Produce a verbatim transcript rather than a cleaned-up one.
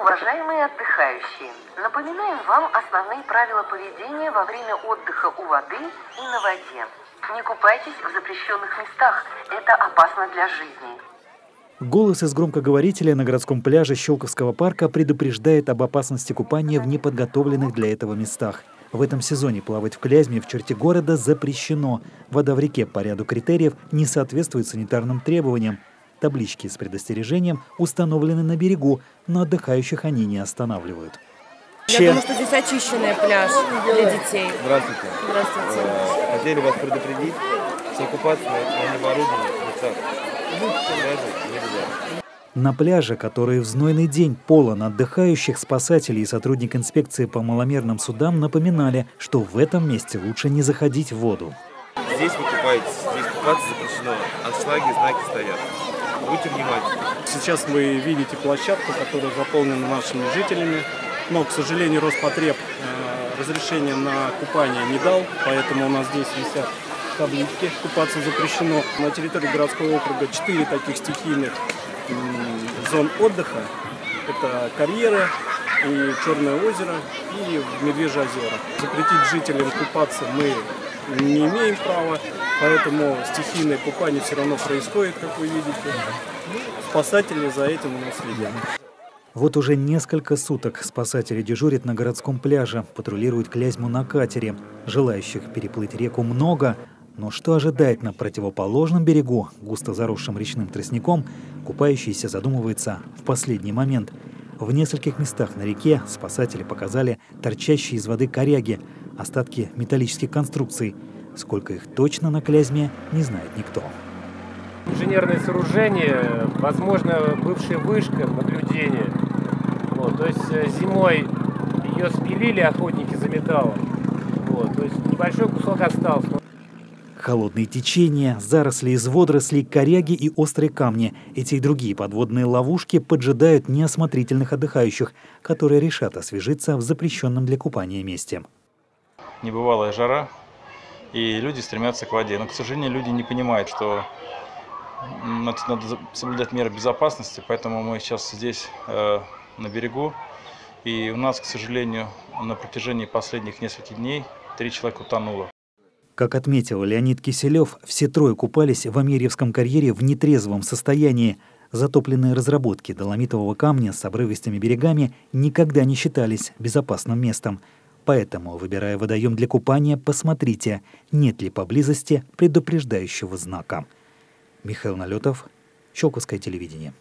Уважаемые отдыхающие, напоминаем вам основные правила поведения во время отдыха у воды и на воде. Не купайтесь в запрещенных местах, это опасно для жизни. Голос из громкоговорителя на городском пляже Щелковского парка предупреждает об опасности купания в неподготовленных для этого местах. В этом сезоне плавать в Клязьме в черте города запрещено. Вода в реке по ряду критериев не соответствует санитарным требованиям. Таблички с предостережением установлены на берегу, но отдыхающих они не останавливают. Я думаю, что здесь очищенный пляж для детей. Здравствуйте. Здравствуйте. Хотели вас предупредить, все купаться на необорудованных местах. На пляже, который в знойный день полон отдыхающих, спасателей и сотрудник инспекции по маломерным судам напоминали, что в этом месте лучше не заходить в воду. Здесь вы купаетесь, здесь купаться запрещено, аншлаги, знаки стоят. Будьте внимательны. Сейчас вы видите площадку, которая заполнена нашими жителями, но, к сожалению, Роспотреб э, разрешение на купание не дал, поэтому у нас здесь висят таблички, купаться запрещено. На территории городского округа четыре таких стихийных э, зон отдыха. Это карьеры, и Черное озеро, и Медвежьи озера. Запретить жителям купаться мы не имеем права, поэтому стихийное купание все равно происходит, как вы видите. Спасатели за этим у нас следят. Вот уже несколько суток спасатели дежурят на городском пляже, патрулируют Клязьму на катере. Желающих переплыть реку много, но что ожидает на противоположном берегу, густо заросшим речным тростником, купающийся задумывается в последний момент. В нескольких местах на реке спасатели показали торчащие из воды коряги, остатки металлических конструкций. Сколько их точно на Клязьме, не знает никто. Инженерное сооружение, возможно, бывшая вышка наблюдения. Вот, то есть зимой ее спилили охотники за металлом. Вот, то есть небольшой кусок остался. Холодные течения, заросли из водорослей, коряги и острые камни. Эти и другие подводные ловушки поджидают неосмотрительных отдыхающих, которые решат освежиться в запрещенном для купания месте. Небывалая жара, и люди стремятся к воде. Но, к сожалению, люди не понимают, что надо соблюдать меры безопасности, поэтому мы сейчас здесь, э, на берегу. И у нас, к сожалению, на протяжении последних нескольких дней три человека утонуло. Как отметил Леонид Киселев, все трое купались в Америевском карьере в нетрезвом состоянии. Затопленные разработки доломитового камня с обрывистыми берегами никогда не считались безопасным местом. Поэтому, выбирая водоем для купания, посмотрите, нет ли поблизости предупреждающего знака. Михаил Налетов, Щелковское телевидение.